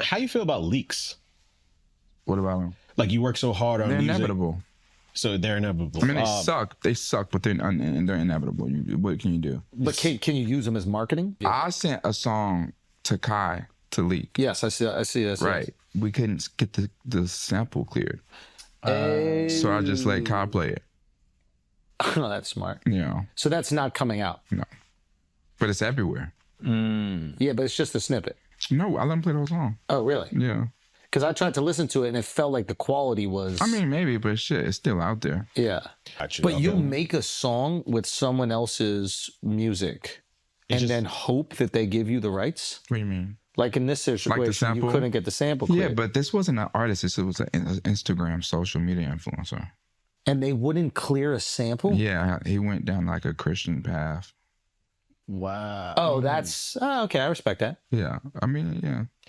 How you feel about leaks? What about them? Like, you work so hard on music. They're inevitable. So they're inevitable. I mean, they suck, but they're inevitable. What can you do? But can you use them as marketing? Yeah. I sent a song to Kai to leak. Yes, I see that. Right. We couldn't get the sample cleared. So I just let Kai play it. Oh, that's smart. Yeah. So that's not coming out. No. But it's everywhere. Mm. Yeah, but it's just a snippet. No, I let him play the whole song. Oh, really? Yeah. Because I tried to listen to it, and it felt like the quality was... I mean, maybe, but shit, it's still out there. Yeah. But you make a song with someone else's music and then hope that they give you the rights? What do you mean? Like in this situation, you couldn't get the sample cleared. Yeah, but this wasn't an artist. This was an Instagram social media influencer. And they wouldn't clear a sample? Yeah, he went down like a Christian path. Wow. Oh, that's... Oh, okay, I respect that. Yeah, I mean, yeah.